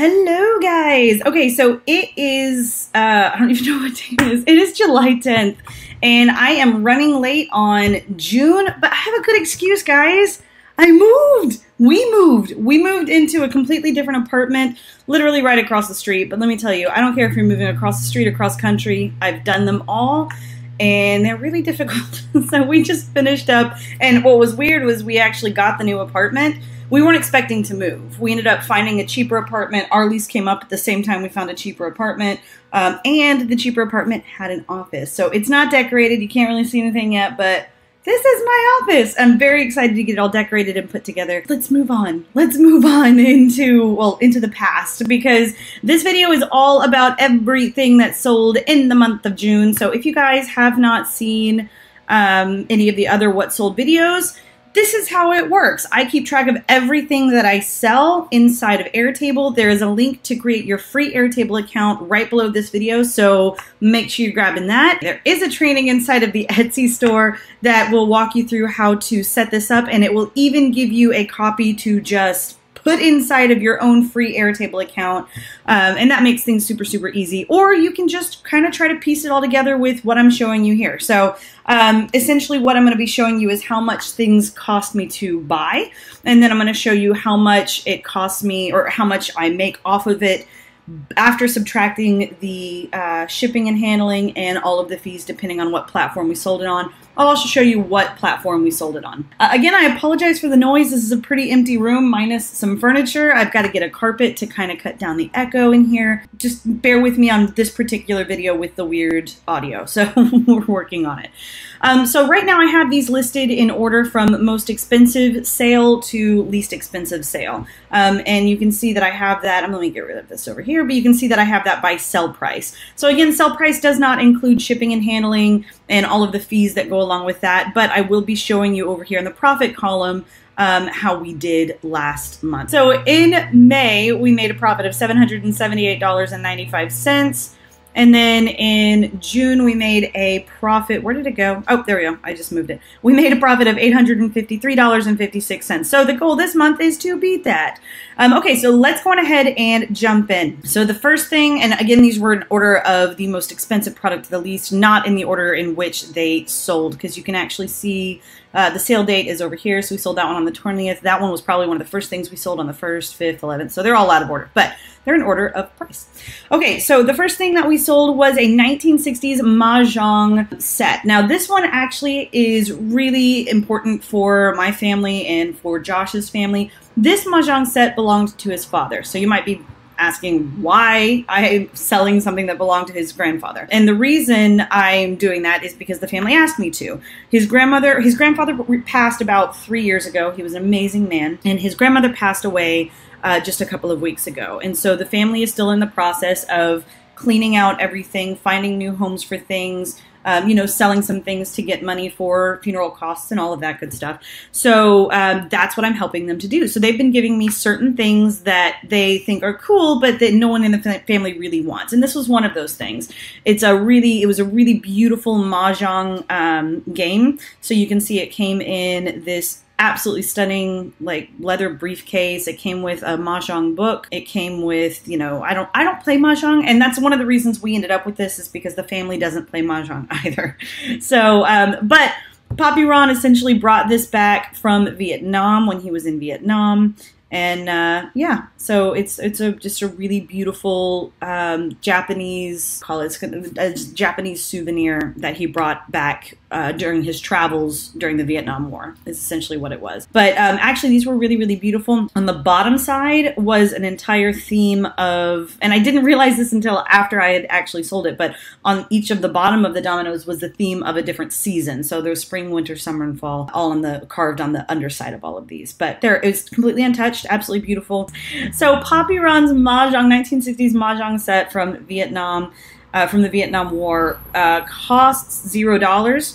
Hello, guys. Okay, so it is, I don't even know what day it is. It is July 10th, and I am running late on June, but I have a good excuse, guys. I moved. We moved into a completely different apartment, literally right across the street. But let me tell you, I don't care if you're moving across the street, across country. I've done them all, and they're really difficult. So we just finished up, and what was weird was we actually got the new apartment. We weren't expecting to move. We ended up finding a cheaper apartment. Our lease came up at the same time we found a cheaper apartment, and the cheaper apartment had an office. So it's not decorated. You can't really see anything yet, but this is my office. I'm very excited to get it all decorated and put together. Let's move on. Let's move on into the past, because this video is all about everything that sold in the month of June. So if you guys have not seen any of the other What Sold videos, this is how it works. I keep track of everything that I sell inside of Airtable. There is a link to create your free Airtable account right below this video, so make sure you're grabbing that. There is a training inside of the Etsy store that will walk you through how to set this up, and it will even give you a copy to just put inside of your own free Airtable account, and that makes things super, super easy. Or you can just kind of try to piece it all together with what I'm showing you here. So essentially what I'm going to be showing you is how much things cost me to buy, and then I'm going to show you how much it costs me, or how much I make off of it after subtracting the shipping and handling and all of the fees, depending on what platform we sold it on. I'll also show you what platform we sold it on. Again, I apologize for the noise. This is a pretty empty room minus some furniture. I've got to get a carpet to kind of cut down the echo in here. Just bear with me on this particular video with the weird audio. So we're working on it. So right now I have these listed in order from most expensive sale to least expensive sale. And you can see that I have that. I'm going to get rid of this over here, but you can see that I have that by sell price. So again, sell price does not include shipping and handling and all of the fees that go along with that, but I will be showing you over here in the profit column how we did last month. So in May, we made a profit of $778.95. And then in June, we made a profit. Where did it go? Oh, there we go. I just moved it. We made a profit of $853.56. So the goal this month is to beat that. Okay, so let's go on ahead and jump in. So the first thing, and again, these were in order of the most expensive product to the least, not in the order in which they sold, because you can actually see the sale date is over here. So we sold that one on the 20th. That one was probably one of the first things we sold on the 1st, 5th, 11th. So they're all out of order, but they're in order of price. Okay, so the first thing that we sold was a 1960s mahjong set. Now this one actually is really important for my family and for Josh's family. This mahjong set belonged to his father. So you might be asking why I'm selling something that belonged to his grandfather. And the reason I'm doing that is because the family asked me to. His grandfather passed about 3 years ago. He was an amazing man. And his grandmother passed away just a couple of weeks ago. And so the family is still in the process of cleaning out everything, finding new homes for things, you know, selling some things to get money for funeral costs and all of that good stuff. So that's what I'm helping them to do. So they've been giving me certain things that they think are cool, but that no one in the family really wants. And this was one of those things. It was a really beautiful mahjong game. So you can see it came in this absolutely stunning, like, leather briefcase. It came with a mahjong book. It came with, you know, I don't play mahjong, and that's one of the reasons we ended up with this, is because the family doesn't play mahjong either. So, but Poppy Ron essentially brought this back from Vietnam when he was in Vietnam, and yeah, so it's just a really beautiful Japanese, call it a Japanese souvenir that he brought back during his travels during the Vietnam War, is essentially what it was. But actually, these were really, really beautiful. On the bottom side was an entire theme of, and I didn't realize this until after I had actually sold it, but on each of the bottom of the dominoes was the theme of a different season. So there's spring, winter, summer, and fall, all on the, carved on the underside of all of these. But there, it was completely untouched, absolutely beautiful. So Poppy Ron's mahjong, 1960s mahjong set from Vietnam, from the Vietnam War, costs $0.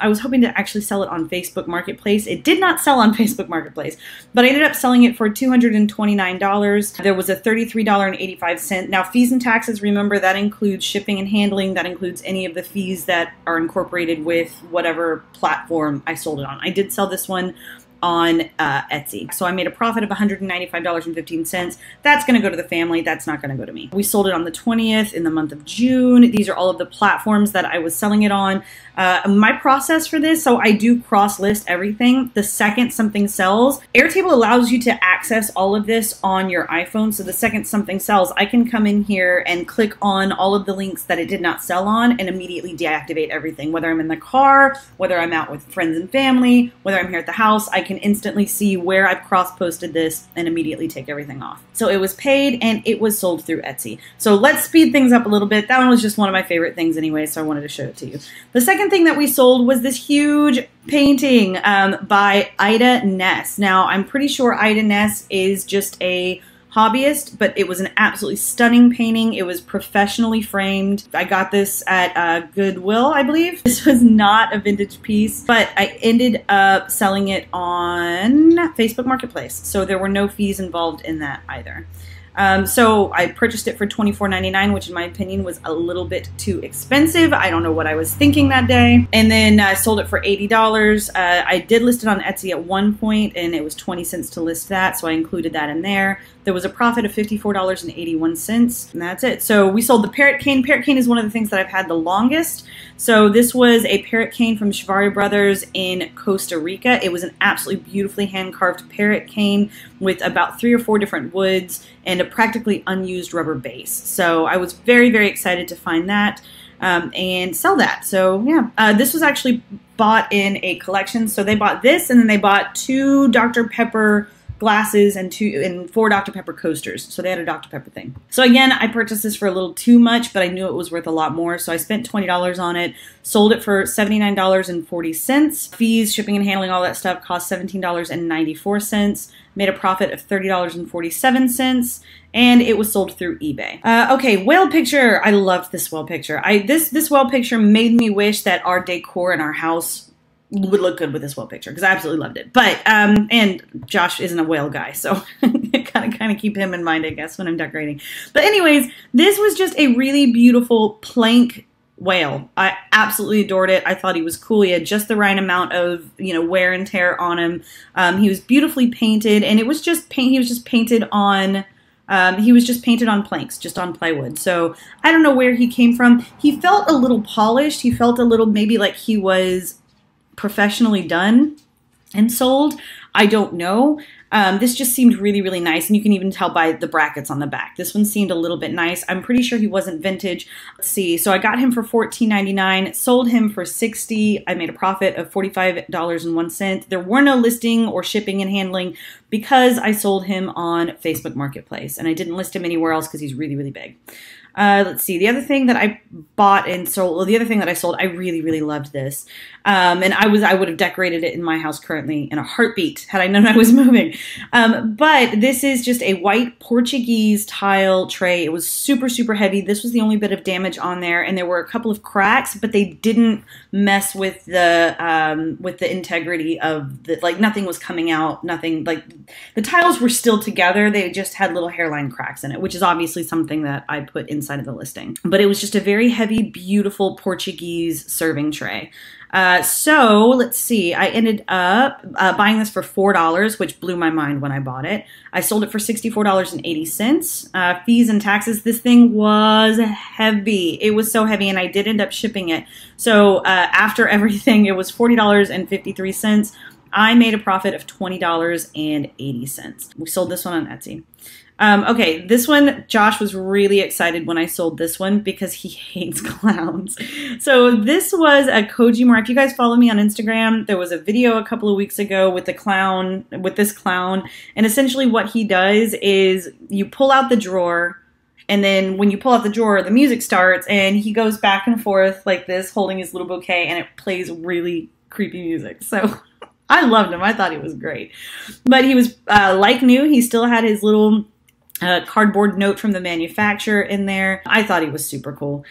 I was hoping to actually sell it on Facebook Marketplace. It did not sell on Facebook Marketplace, but I ended up selling it for $229. There was a $33.85. Now, fees and taxes, remember, that includes shipping and handling. That includes any of the fees that are incorporated with whatever platform I sold it on. I did sell this one on Etsy. So I made a profit of $195.15. That's going to go to the family. That's not going to go to me. We sold it on the 20th in the month of June. These are all of the platforms that I was selling it on. My process for this, so I do cross-list everything. The second something sells, Airtable allows you to access all of this on your iPhone. So the second something sells, I can come in here and click on all of the links that it did not sell on and immediately deactivate everything, whether I'm in the car, whether I'm out with friends and family, whether I'm here at the house. I can instantly see where I've cross-posted this and immediately take everything off. So it was paid and it was sold through Etsy. So let's speed things up a little bit. That one was just one of my favorite things anyway, so I wanted to show it to you. The second thing that we sold was this huge painting by Ida Ness. Now, I'm pretty sure Ida Ness is just a hobbyist, but it was an absolutely stunning painting. It was professionally framed. I got this at Goodwill, I believe. This was not a vintage piece, but I ended up selling it on Facebook Marketplace. So there were no fees involved in that either. So I purchased it for $24.99, which in my opinion was a little bit too expensive. I don't know what I was thinking that day. And then I sold it for $80. I did list it on Etsy at one point and it was 20 cents to list that. So I included that in there. There was a profit of $54.81 and that's it. So we sold the parrot cane. Parrot cane is one of the things that I've had the longest. So this was a parrot cane from Shivari Brothers in Costa Rica. It was an absolutely beautifully hand carved parrot cane with about 3 or 4 different woods and a practically unused rubber base. So I was very, very excited to find that and sell that. So yeah, this was actually bought in a collection. So they bought this and then they bought 2 Dr. Pepper glasses and 4 Dr. Pepper coasters. So they had a Dr. Pepper thing. So again, I purchased this for a little too much, but I knew it was worth a lot more. So I spent $20 on it, sold it for $79.40. Fees, shipping and handling, all that stuff cost $17.94. Made a profit of $30.47, and it was sold through eBay. Okay, whale picture. I loved this whale picture. This whale picture made me wish that our decor in our house would look good with this whale picture because I absolutely loved it. But and Josh isn't a whale guy, so kind of keep him in mind, I guess, when I'm decorating. But anyways, this was just a really beautiful plank whale. I absolutely adored it. I thought he was cool. He had just the right amount of, you know, wear and tear on him. He was beautifully painted, and it was just paint. He was just painted on. He was just painted on planks, just on plywood. So I don't know where he came from. He felt a little polished. He felt a little maybe like he was professionally done and sold. I don't know. This just seemed really, really nice. And you can even tell by the brackets on the back. This one seemed a little bit nice. I'm pretty sure he wasn't vintage. Let's see. So I got him for $14.99, sold him for $60. I made a profit of $45.01. There were no listing or shipping and handling because I sold him on Facebook Marketplace. And I didn't list him anywhere else because he's really, really big. Let's see. The other thing that I bought and sold, well, the other thing that I sold, I really, really loved this. And I would have decorated it in my house currently in a heartbeat had I known I was moving. But this is just a white Portuguese tile tray. It was super, super heavy. This was the only bit of damage on there. And there were a couple of cracks, but they didn't mess with the integrity of the, like nothing was coming out, nothing like the tiles were still together. They just had little hairline cracks in it, which is obviously something that I put in inside of the listing. But it was just a very heavy, beautiful Portuguese serving tray. So let's see, I ended up buying this for $4, which blew my mind when I bought it. I sold it for $64.80. Fees and taxes, this thing was heavy. It was so heavy and I did end up shipping it. So after everything, it was $40.53. I made a profit of $20.80. We sold this one on Etsy. Okay, this one, Josh was really excited when I sold this one because he hates clowns. So this was a Koji Mark. If you guys follow me on Instagram, there was a video a couple of weeks ago with the clown, with this clown. And essentially what he does is you pull out the drawer, and then when you pull out the drawer, the music starts and he goes back and forth like this, holding his little bouquet, and it plays really creepy music. So I loved him. I thought he was great. But he was like new. He still had his little cardboard note from the manufacturer in there. I thought he was super cool.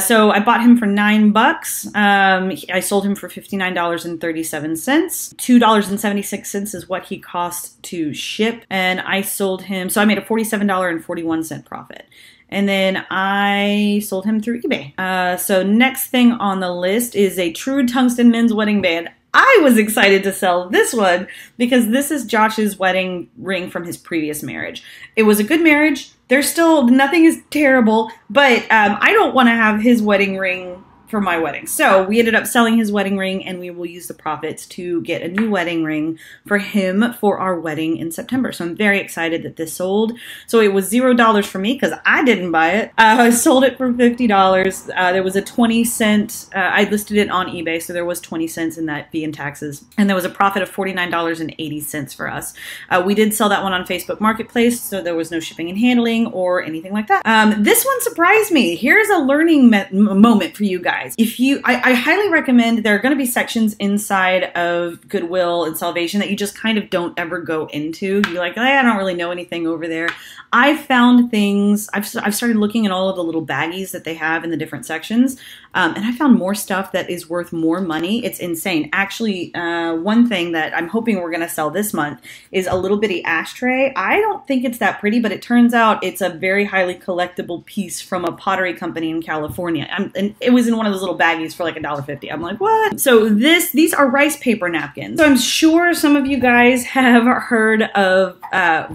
So I bought him for $9. I sold him for $59.37. $2.76 is what he cost to ship. And I sold him, so I made a $47.41 profit. And then I sold him through eBay. So next thing on the list is a true tungsten men's wedding band. I was excited to sell this one because this is Josh's wedding ring from his previous marriage. It was a good marriage. There's still, nothing is terrible, but I don't want to have his wedding ring for my wedding. So we ended up selling his wedding ring, and we will use the profits to get a new wedding ring for him for our wedding in September. So I'm very excited that this sold. So it was $0 for me because I didn't buy it. I sold it for $50. There was a 20 cent, I listed it on eBay, so there was 20 cents in that fee and taxes, and there was a profit of $49.80 for us. We did sell that one on Facebook Marketplace, so there was no shipping and handling or anything like that. This one surprised me. Here's a learning moment for you guys. If you, I highly recommend, there are going to be sections inside of Goodwill and Salvation that you just kind of don't ever go into. You're like, I don't really know anything over there. I've found things, I've started looking at all of the little baggies that they have in the different sections, and I found more stuff that is worth more money. It's insane. Actually, one thing that I'm hoping we're going to sell this month is a little bitty ashtray. I don't think it's that pretty, but it turns out it's a very highly collectible piece from a pottery company in California. And it was in one of those little baggies for like $1.50. I'm like, what? So these are rice paper napkins. So I'm sure some of you guys have heard of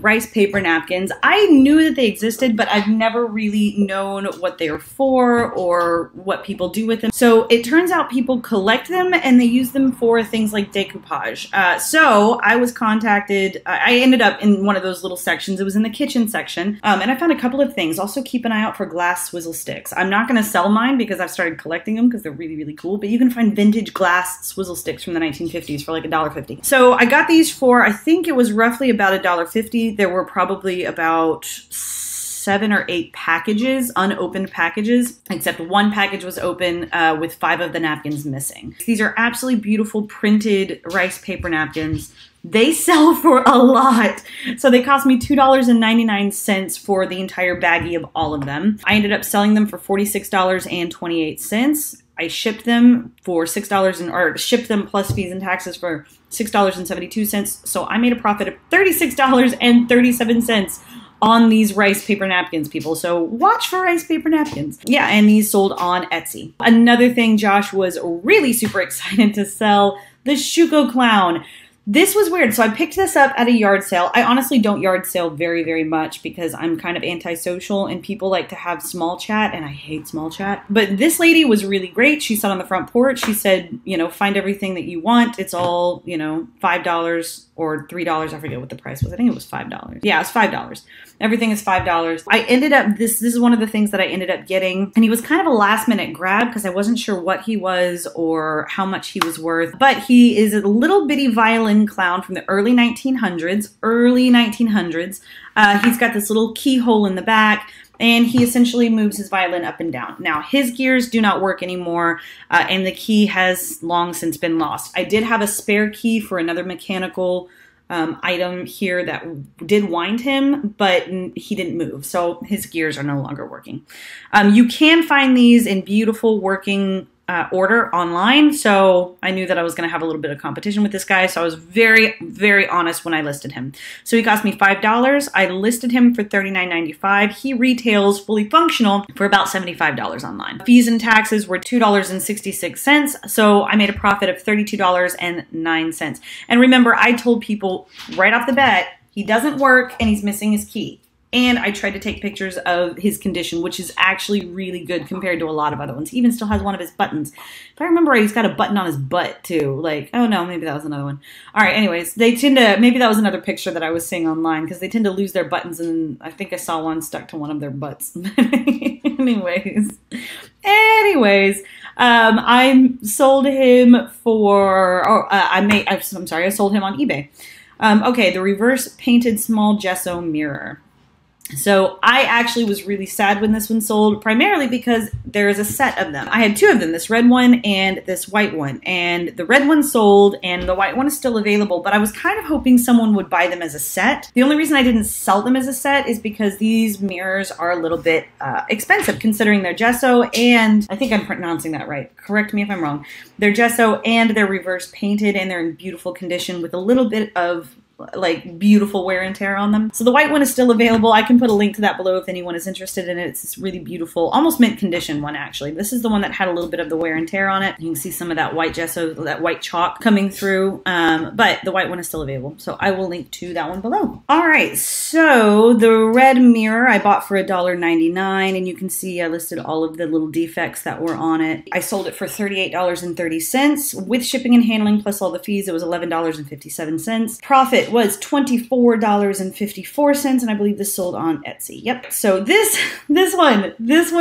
rice paper napkins. I knew that they existed, but I've never really known what they're for or what people do with them. So it turns out people collect them and they use them for things like decoupage. So I was contacted, I ended up in one of those little sections. It was in the kitchen section. And I found a couple of things. Also keep an eye out for glass swizzle sticks. I'm not gonna sell mine because I've started collecting them because they're really, really cool, but you can find vintage glass swizzle sticks from the 1950s for like $1.50. So I got these for, I think it was roughly about $1.50. There were probably about 7 or 8 packages, unopened packages, except one package was open with 5 of the napkins missing. These are absolutely beautiful printed rice paper napkins. They sell for a lot. So they cost me $2.99 for the entire baggie of all of them. I ended up selling them for $46.28. I shipped them for $6 or shipped them plus fees and taxes for $6.72. So I made a profit of $36.37 on these rice paper napkins, people. So watch for rice paper napkins. Yeah, and these sold on Etsy. Another thing Josh was really super excited to sell, the Shuko Clown. This was weird. So I picked this up at a yard sale. I honestly don't yard sale very, very much because I'm kind of antisocial and people like to have small chat and I hate small chat. But this lady was really great. She sat on the front porch. She said, you know, find everything that you want. It's all, you know, $5 or $3. I forget what the price was. I think it was $5. Yeah, it's $5. Everything is $5. I ended up, this is one of the things that I ended up getting. And he was kind of a last minute grab because I wasn't sure what he was or how much he was worth. But he is a little bitty violin clown from the early 1900s, he's got this little keyhole in the back, and he essentially moves his violin up and down. Now, his gears do not work anymore, and the key has long since been lost. I did have a spare key for another mechanical item here that did wind him, but he didn't move, so his gears are no longer working. You can find these in beautiful working order online, so I knew that I was going to have a little bit of competition with this guy, so I was very, very honest when I listed him. So he cost me $5. I listed him for $39.95. He retails fully functional for about $75 online. Fees and taxes were $2.66, so I made a profit of $32.09. And remember, I told people right off the bat, he doesn't work and he's missing his key. And I tried to take pictures of his condition, which is actually really good compared to a lot of other ones. He even still has one of his buttons. If I remember right, he's got a button on his butt too. Like, oh no, maybe that was another one. All right, anyways, they tend to, maybe that was another picture that I was seeing online because they tend to lose their buttons, and I think I saw one stuck to one of their butts. Anyways, I sold him for, I'm sorry, I sold him on eBay. Okay, the reverse painted small gesso mirror. So I actually was really sad when this one sold, primarily because there is a set of them. I had 2 of them, this red one and this white one. And the red one sold and the white one is still available, but I was kind of hoping someone would buy them as a set. The only reason I didn't sell them as a set is because these mirrors are a little bit expensive considering their gesso and, I think I'm pronouncing that right, correct me if I'm wrong, they're gesso and they're reverse painted and they're in beautiful condition with a little bit of like beautiful wear and tear on them. So the white one is still available. I can put a link to that below if anyone is interested in it. It's this really beautiful, almost mint condition one actually. This is the one that had a little bit of the wear and tear on it. You can see some of that white gesso, that white chalk coming through, but the white one is still available. So I will link to that one below. All right, so the red mirror I bought for $1.99, and you can see I listed all of the little defects that were on it. I sold it for $38.30 with shipping and handling plus all the fees. It was $11.57. Profit was $24.54, and I believe this sold on Etsy. Yep. So this one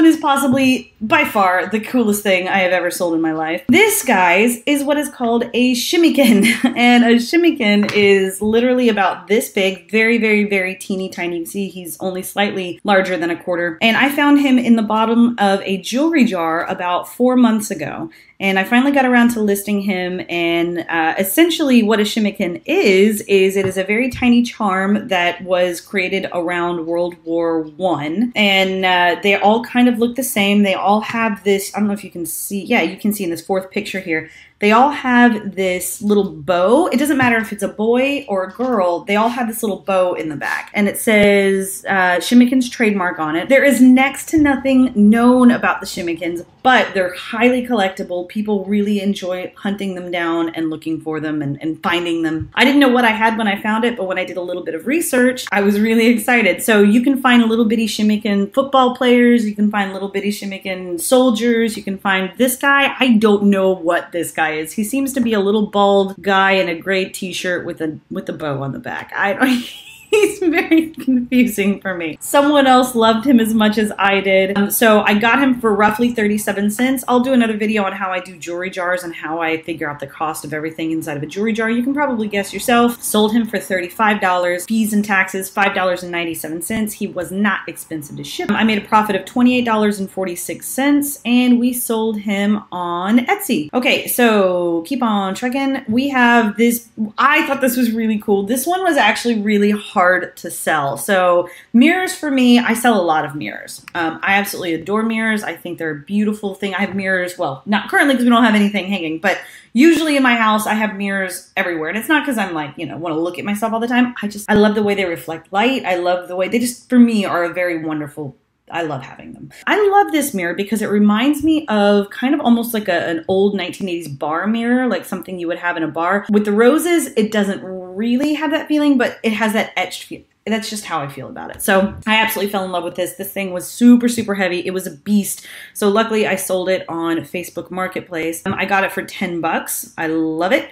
is possibly by far the coolest thing I have ever sold in my life. This, guys, is what is called a shimmikin, and a shimmikin is literally about this big, very, very, very teeny tiny. You can see he's only slightly larger than a quarter, and I found him in the bottom of a jewelry jar about 4 months ago. And I finally got around to listing him, and essentially what a shimmikin is it is a very tiny charm that was created around World War I, and they all kind of look the same. They all have this, I don't know if you can see, yeah, you can see in this fourth picture here, they all have this little bow. It doesn't matter if it's a boy or a girl. They all have this little bow in the back. And it says Shimmikin's trademark on it. There is next to nothing known about the Shimmikins, but they're highly collectible. People really enjoy hunting them down and looking for them and finding them. I didn't know what I had when I found it, but when I did a little bit of research, I was really excited. So you can find little bitty Shimmikin football players. You can find little bitty Shimmikin soldiers. You can find this guy. I don't know what this guy is. He seems to be a little bald guy in a gray t-shirt with a bow on the back. I don't He's very confusing for me. Someone else loved him as much as I did. So I got him for roughly 37 cents. I'll do another video on how I do jewelry jars and how I figure out the cost of everything inside of a jewelry jar. You can probably guess yourself. Sold him for $35, fees and taxes, $5.97. He was not expensive to ship. I made a profit of $28.46, and we sold him on Etsy. Okay, so keep on trucking. We have this, I thought this was really cool. This one was actually really hard to sell. So mirrors for me, I sell a lot of mirrors. I absolutely adore mirrors. I think they're a beautiful thing. I have mirrors, well, not currently because we don't have anything hanging, but usually in my house, I have mirrors everywhere. And it's not because I'm like, you know, want to look at myself all the time. I love the way they reflect light. I love the way they just, for me, are a very wonderful, I love having them. I love this mirror because it reminds me of kind of almost like an old 1980s bar mirror, like something you would have in a bar. With the roses, it doesn't really have that feeling, but it has that etched feel. That's just how I feel about it. So I absolutely fell in love with this. This thing was super, super heavy. It was a beast. So luckily I sold it on Facebook Marketplace. I got it for 10 bucks. I love it.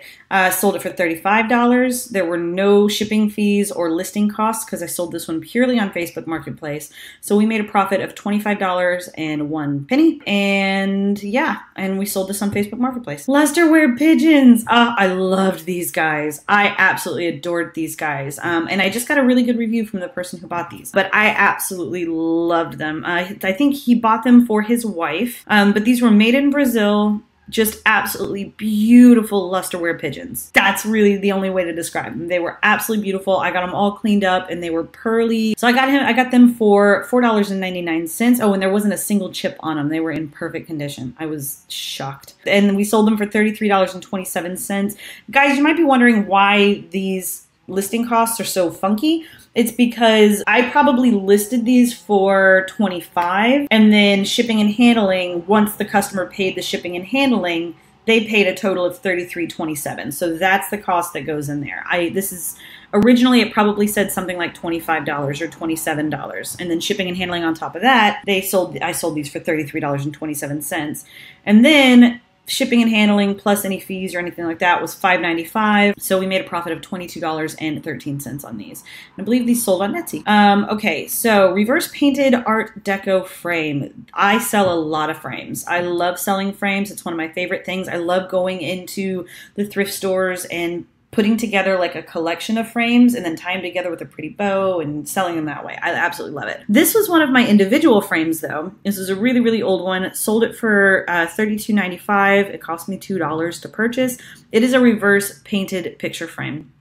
Sold it for $35. There were no shipping fees or listing costs because I sold this one purely on Facebook Marketplace. So we made a profit of $25.01. And yeah, and we sold this on Facebook Marketplace. Lusterware pigeons. I loved these guys. I absolutely adored these guys. And I just got a really good review from the person who bought these, but I absolutely loved them. I think he bought them for his wife, but these were made in Brazil. Just absolutely beautiful lusterware pigeons. That's really the only way to describe them. They were absolutely beautiful. I got them all cleaned up and they were pearly. So I got them for $4.99. Oh, and there wasn't a single chip on them. They were in perfect condition. I was shocked. And we sold them for $33.27. Guys, you might be wondering why these listing costs are so funky. It's because I probably listed these for $25, and then shipping and handling, once the customer paid the shipping and handling, they paid a total of $33.27. So that's the cost that goes in there. This is originally, it probably said something like $25 or $27, and then shipping and handling on top of that. I sold these for $33.27, and then shipping and handling plus any fees or anything like that was $5.95. So we made a profit of $22.13 on these. And I believe these sold on Etsy. Okay, so reverse painted Art Deco frame. I sell a lot of frames. I love selling frames. It's one of my favorite things. I love going into the thrift stores and putting together like a collection of frames and then tying them together with a pretty bow and selling them that way. I absolutely love it. This was one of my individual frames though. This is a really, really old one. Sold it for $32.95. It cost me $2 to purchase. It is a reverse painted picture frame.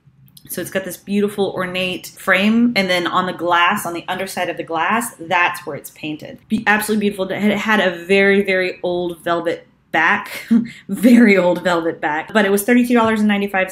So it's got this beautiful ornate frame, and then on the glass, on the underside of the glass, that's where it's painted. Absolutely beautiful. It had a very, very old velvet back, very old velvet back, but it was $32.95.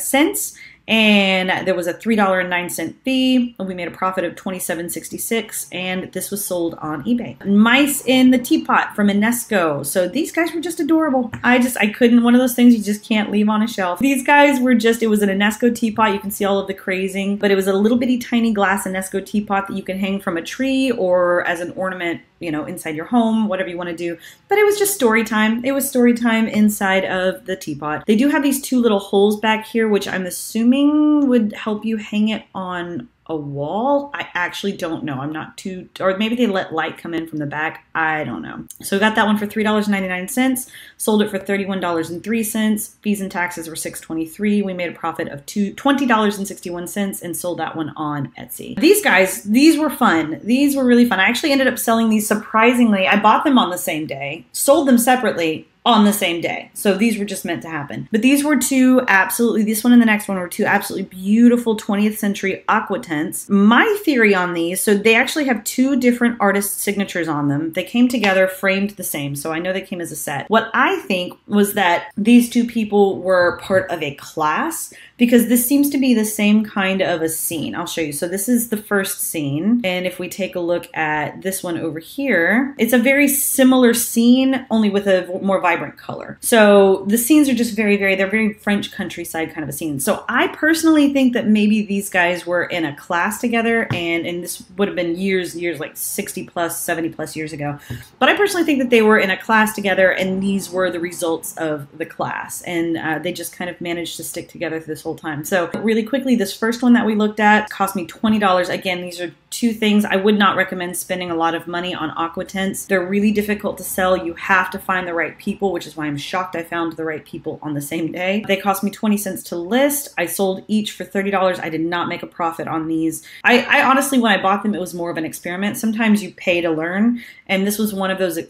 And there was a $3.09 fee, and we made a profit of $27.66, and this was sold on eBay. Mice in the Teapot from Inesco. So these guys were just adorable. I couldn't, one of those things you just can't leave on a shelf. These guys were just, it was an Inesco teapot. You can see all of the crazing, but it was a little bitty tiny glass Inesco teapot that you can hang from a tree or as an ornament, you know, inside your home, whatever you want to do. But it was just story time. It was story time inside of the teapot. They do have these two little holes back here, which I'm assuming would help you hang it on a wall. I actually don't know. I'm not too, or maybe they let light come in from the back. I don't know. So got that one for $3.99, sold it for $31.03. Fees and taxes were $6.23. We made a profit of $20.61 and sold that one on Etsy. These guys, these were fun. These were really fun. I actually ended up selling these surprisingly. I bought them on the same day, sold them separately on the same day. So these were just meant to happen. But these were two absolutely, this one and the next one were two absolutely beautiful 20th century aqua tents. My theory on these, so they actually have two different artists' signatures on them. They came together, framed the same. So I know they came as a set. What I think was that these two people were part of a class, because this seems to be the same kind of a scene. I'll show you. So this is the first scene. And if we take a look at this one over here, it's a very similar scene, only with a more vibrant color. So the scenes are just very French countryside kind of a scene. So I personally think that maybe these guys were in a class together, and this would have been years, like 60 plus, 70 plus years ago. But I personally think that they were in a class together, and these were the results of the class. And they just kind of managed to stick together through this whole time. So really quickly, this first one that we looked at cost me $20. Again, these are two things. I would not recommend spending a lot of money on aqua tents. They're really difficult to sell. You have to find the right people, which is why I'm shocked I found the right people on the same day. They cost me 20 cents to list. I sold each for $30. I did not make a profit on these. I honestly, when I bought them, it was more of an experiment. Sometimes you pay to learn. And this was one of those,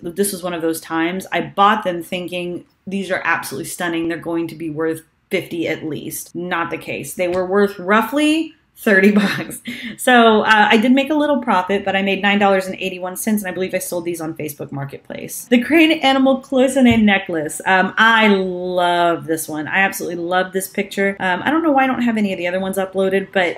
times. I bought them thinking these are absolutely stunning. They're going to be worth $50 at least. Not the case. They were worth roughly $30. So I did make a little profit, but I made $9.81, and I believe I sold these on Facebook Marketplace. The Crane Animal Cloisonne Necklace. I love this one. I absolutely love this picture. I don't know why I don't have any of the other ones uploaded, but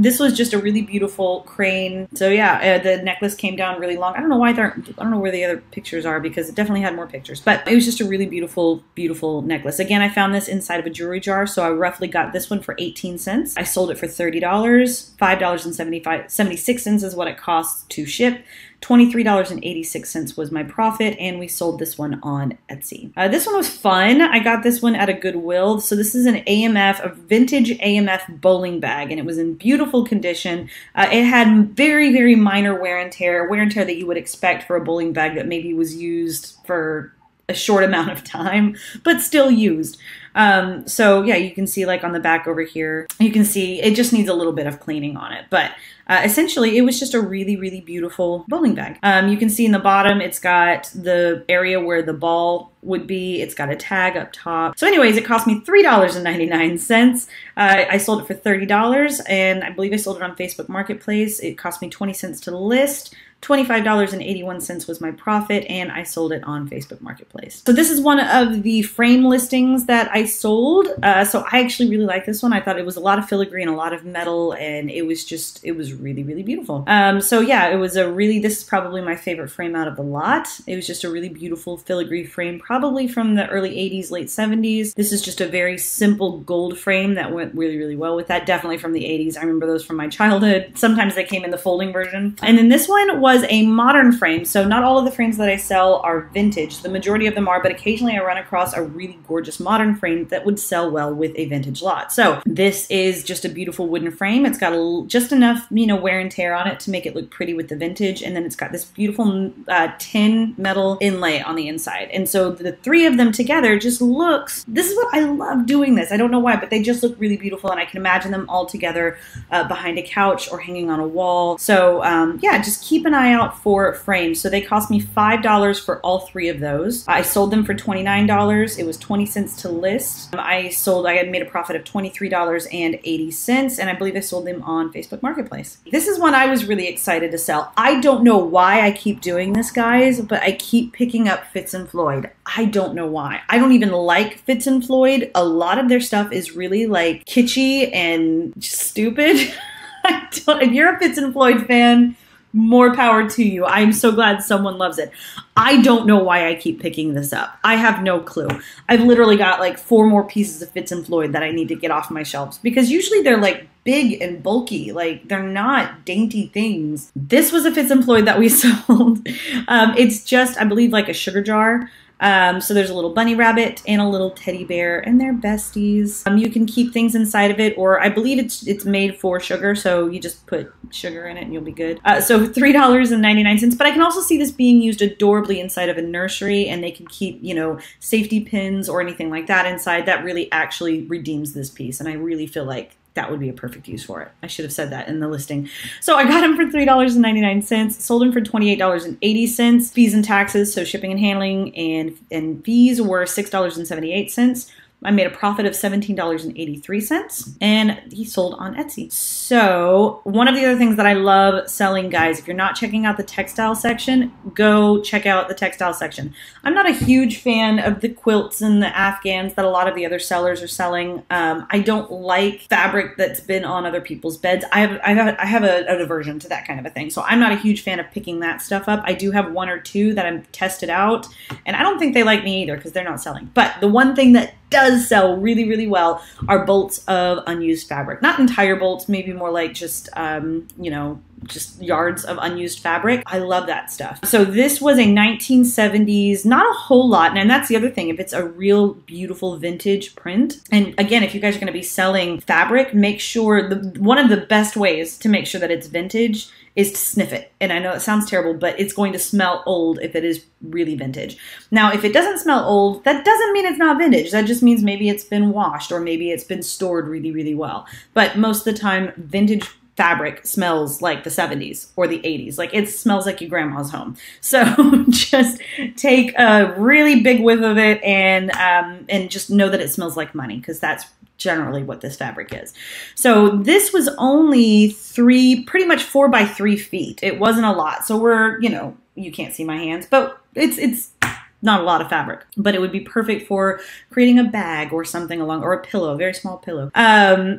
this was just a really beautiful crane. So yeah, the necklace came down really long. I don't know why there aren't, I don't know where the other pictures are, because it definitely had more pictures, but it was just a really beautiful, beautiful necklace. Again, I found this inside of a jewelry jar, so I roughly got this one for 18 cents. I sold it for $30, $5.76 is what it costs to ship. $23.86 was my profit, and we sold this one on Etsy. This one was fun. I got this one at a Goodwill. So this is an AMF, a vintage AMF bowling bag, and it was in beautiful condition. It had very minor wear and tear that you would expect for a bowling bag that maybe was used for a short amount of time, but still used. So yeah, you can see like on the back over here, you can see it just needs a little bit of cleaning on it, but essentially it was just a really beautiful bowling bag. You can see in the bottom, it's got the area where the ball would be. It's got a tag up top. So anyways, it cost me $3.99. I sold it for $30, and I believe I sold it on Facebook Marketplace. It cost me 20 cents to list. $25.81 was my profit, and I sold it on Facebook Marketplace. So this is one of the frame listings that I sold. So I actually really like this one. I thought it was a lot of filigree and a lot of metal, and it was just, it was really beautiful. So yeah, it was a really, this is probably my favorite frame out of the lot. It was just a really beautiful filigree frame, probably from the early 80s, late 70s. This is just a very simple gold frame that went really well with that. Definitely from the 80s. I remember those from my childhood. Sometimes they came in the folding version. And then this one was a modern frame. So not all of the frames that I sell are vintage. The majority of them are, but occasionally I run across a really gorgeous modern frame that would sell well with a vintage lot. So this is just a beautiful wooden frame. It's got just enough, you know, wear and tear on it to make it look pretty with the vintage. And then it's got this beautiful tin metal inlay on the inside. And so the three of them together just looks, this is what I love doing this. I don't know why, but they just look really beautiful. And I can imagine them all together behind a couch or hanging on a wall. So yeah, just keep an eye out for frames. So they cost me $5 for all three of those. I sold them for $29. It was 20 cents to list. I had made a profit of $23.80, and I believe I sold them on Facebook Marketplace. This is one I was really excited to sell. I don't know why I keep doing this, guys, but I keep picking up Fitz and Floyd. I don't know why. I don't even like Fitz and Floyd. A lot of their stuff is really like kitschy and stupid. If you're a Fitz and Floyd fan, more power to you. I'm so glad someone loves it. I don't know why I keep picking this up. I have no clue. I've literally got like 4 more pieces of Fitz and Floyd that I need to get off my shelves, because usually they're like big and bulky. Like, they're not dainty things. This was a Fitz and Floyd that we sold. It's just, I believe, like a sugar jar. So there's a little bunny rabbit and a little teddy bear, and they're besties. You can keep things inside of it, or I believe it's made for sugar, so you just put sugar in it and you'll be good. So $3.99, but I can also see this being used adorably inside of a nursery, and they can keep, you know, safety pins or anything like that inside. That really actually redeems this piece, and I really feel like that would be a perfect use for it. I should have said that in the listing. So I got them for $3.99, sold them for $28.80. Fees and taxes, so shipping and handling and fees, were $6.78. I made a profit of $17.83, and he sold on Etsy. So one of the other things that I love selling, guys, if you're not checking out the textile section, go check out the textile section. I'm not a huge fan of the quilts and the afghans that a lot of the other sellers are selling. I don't like fabric that's been on other people's beds. I have an aversion to that kind of a thing. So I'm not a huge fan of picking that stuff up. I do have 1 or 2 that I've tested out, and I don't think they like me either, because they're not selling. But the one thing that does sell really, really well are bolts of unused fabric. Not entire bolts, maybe more like just, you know, just yards of unused fabric. I love that stuff. So this was a 1970s, not a whole lot. And that's the other thing. If it's a real beautiful vintage print, and again, if you guys are going to be selling fabric, make sure one of the best ways to make sure that it's vintage is to sniff it. And I know it sounds terrible, but it's going to smell old if it is really vintage. Now, if it doesn't smell old, that doesn't mean it's not vintage. That just means maybe it's been washed, or maybe it's been stored really, really well. But most of the time, vintage fabric smells like the 70s or the 80s. Like, it smells like your grandma's home. So just take a really big whiff of it, and just know that it smells like money, because that's generally what this fabric is. So this was only pretty much 4 by 3 feet. It wasn't a lot. So we're, you know, you can't see my hands, but it's not a lot of fabric, but it would be perfect for creating a bag or something along, or a pillow, a very small pillow.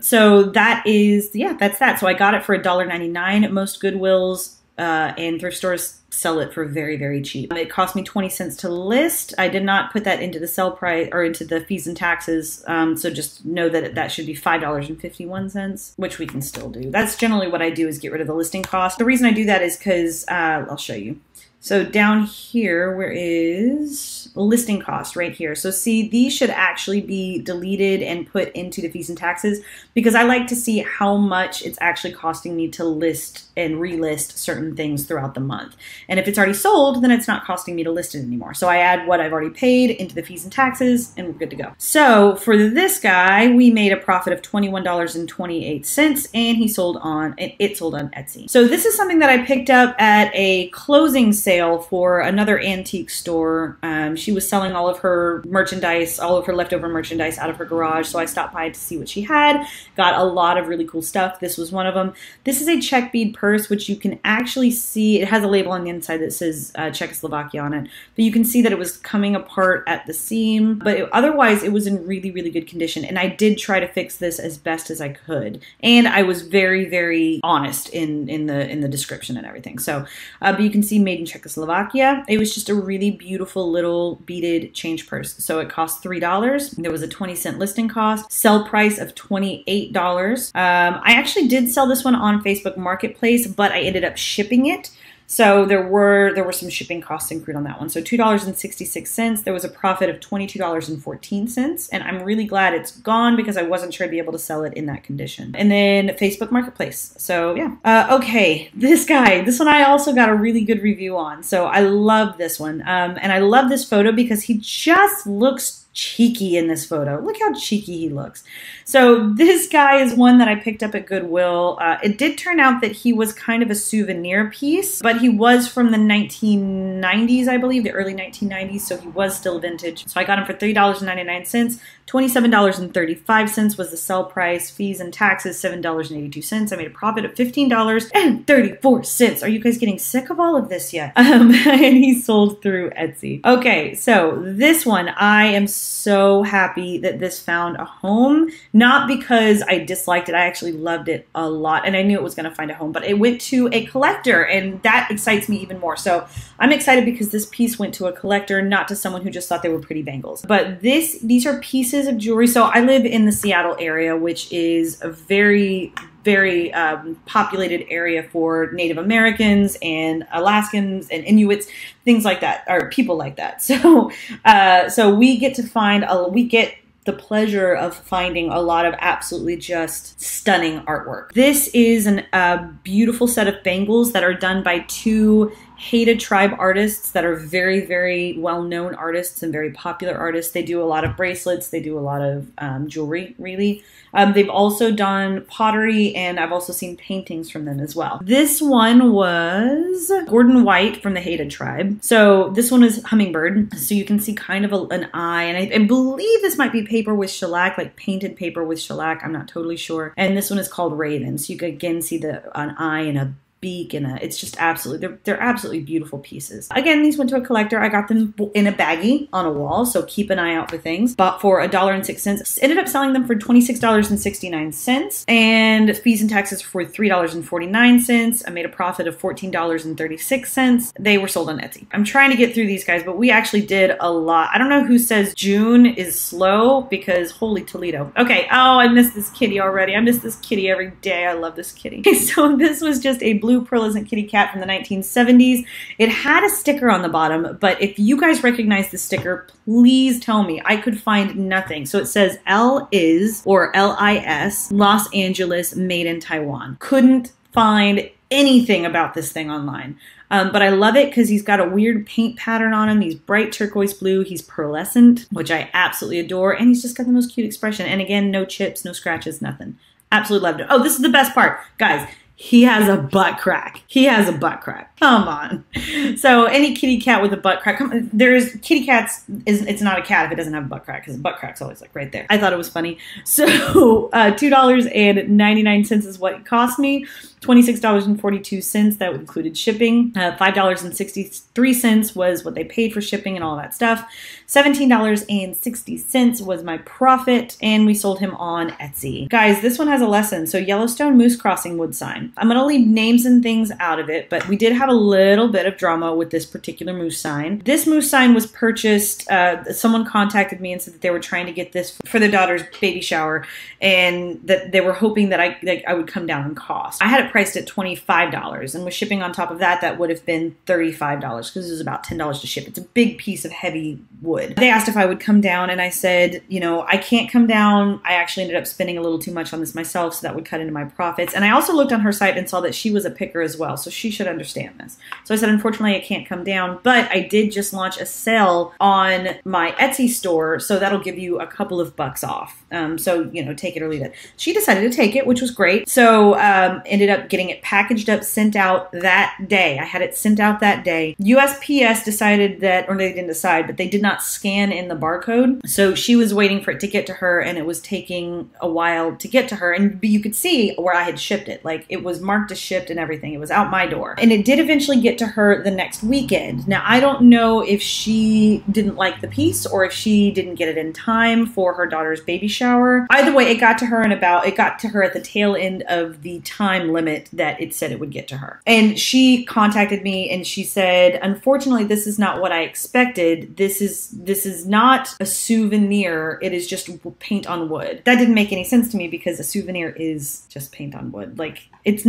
So that is, yeah, that's that. So I got it for $1.99. Most Goodwills and thrift stores sell it for very, very cheap. It cost me 20 cents to list. I did not put that into the sell price or into the fees and taxes. So just know that that should be $5.51, which we can still do. That's generally what I do, is get rid of the listing cost. The reason I do that is because, I'll show you. So down here, where is listing cost, right here. So see, these should actually be deleted and put into the fees and taxes, because I like to see how much it's actually costing me to list and relist certain things throughout the month. And if it's already sold, then it's not costing me to list it anymore. So I add what I've already paid into the fees and taxes, and we're good to go. So for this guy, we made a profit of $21.28, and it sold on Etsy. So this is something that I picked up at a closing sale for another antique store. She was selling all of her merchandise, all of her leftover merchandise out of her garage. So I stopped by to see what she had, got a lot of really cool stuff. This was one of them. This is a Czech bead purse, which you can actually see. It has a label on the inside that says Czechoslovakia on it, but you can see that it was coming apart at the seam, but otherwise it was in really, really good condition. And I did try to fix this as best as I could. And I was very, very honest in the description and everything. So, but you can see made in Czechoslovakia. It was just a really beautiful little beaded change purse. So it cost $3. There was a 20 cent listing cost, sell price of $28. I actually did sell this one on Facebook Marketplace, but I ended up shipping it. So there were some shipping costs included on that one. So $2.66, there was a profit of $22.14. And I'm really glad it's gone, because I wasn't sure I'd be able to sell it in that condition. And then Facebook Marketplace. So yeah. Okay, this guy, this one I also got a really good review on. So I love this one. And I love this photo because he just looks cheeky in this photo. Look how cheeky he looks. So this guy is one that I picked up at Goodwill. It did turn out that he was kind of a souvenir piece, but he was from the 1990s, I believe, the early 1990s, so he was still vintage. So I got him for $3.99. $27.35 was the sell price. Fees and taxes, $7.82. I made a profit of $15.34. Are you guys getting sick of all of this yet? And he sold through Etsy. Okay, so this one, I am so happy that this found a home. Not because I disliked it. I actually loved it a lot, and I knew it was going to find a home, but it went to a collector, and that excites me even more. So I'm excited because this piece went to a collector, not to someone who just thought they were pretty bangles. But these are pieces of jewelry. So I live in the Seattle area, which is a very, very populated area for Native Americans and Alaskans and Inuits, things like that, or people like that. So, we get the pleasure of finding a lot of absolutely just stunning artwork. This is a beautiful set of bangles that are done by two Haida tribe artists that are very, very well-known artists and very popular artists. They do a lot of bracelets. They do a lot of jewelry, really. They've also done pottery, and I've also seen paintings from them as well. This one was Gordon White from the Haida tribe. So this one is hummingbird. So you can see kind of an eye, and I believe this might be paper with shellac, like painted paper with shellac. I'm not totally sure. And this one is called raven. So you can again see an eye and a beak, and it's just absolutely, they're absolutely beautiful pieces. Again, these went to a collector. I got them in a baggie on a wall, so keep an eye out for things. Bought for $1.06. Ended up selling them for $26.69, and fees and taxes for $3.49. I made a profit of $14.36. They were sold on Etsy. I'm trying to get through these guys, but we actually did a lot. I don't know who says June is slow, because holy Toledo. Okay, oh, I missed this kitty already. I miss this kitty every day. I love this kitty. Okay, so this was just a blue pearlescent kitty cat from the 1970s. It had a sticker on the bottom, but if you guys recognize the sticker, please tell me. I could find nothing. So it says LIS, Los Angeles, made in Taiwan. Couldn't find anything about this thing online. But I love it because he's got a weird paint pattern on him. He's bright turquoise blue. He's pearlescent, which I absolutely adore. And he's just got the most cute expression. And again, no chips, no scratches, nothing. Absolutely loved it. Oh, this is the best part, guys. He has a butt crack. He has a butt crack. Come on. So any kitty cat with a butt crack, there's kitty cats. It's not a cat if it doesn't have a butt crack, because a butt crack's always like right there. I thought it was funny. So $2.99 is what it cost me. $26.42, that included shipping. $5.63 was what they paid for shipping and all that stuff. $17.60 was my profit, and we sold him on Etsy. Guys, this one has a lesson. So Yellowstone Moose Crossing wood sign. I'm gonna leave names and things out of it, but we did have a little bit of drama with this particular moose sign. This moose sign was purchased, someone contacted me and said that they were trying to get this for their daughter's baby shower, and that they were hoping that I would come down in cost. I had it priced at $25, and with shipping on top of that, that would have been $35, because it was about $10 to ship. It's a big piece of heavy wood. They asked if I would come down, and I said, you know, I can't come down. I actually ended up spending a little too much on this myself, so that would cut into my profits. And I also looked on her site and saw that she was a picker as well, so she should understand this. So I said, unfortunately, I can't come down, but I did just launch a sale on my Etsy store, so that'll give you a couple of bucks off. So, you know, take it or leave it. She decided to take it, which was great. So ended up getting it packaged up, sent out that day. I had it sent out that day. USPS decided that, or they didn't decide, but they did not scan in the barcode. So she was waiting for it to get to her, and it was taking a while to get to her. And you could see where I had shipped it. Like, it was marked as shipped and everything. It was out my door. And it did eventually get to her the next weekend. Now, I don't know if she didn't like the piece or if she didn't get it in time for her daughter's baby shower. Either way, it got to her at the tail end of the time limit that it said it would get to her. And she contacted me and she said, unfortunately, this is not what I expected. This is not a souvenir. It is just paint on wood. That didn't make any sense to me, because a souvenir is just paint on wood. Like, it's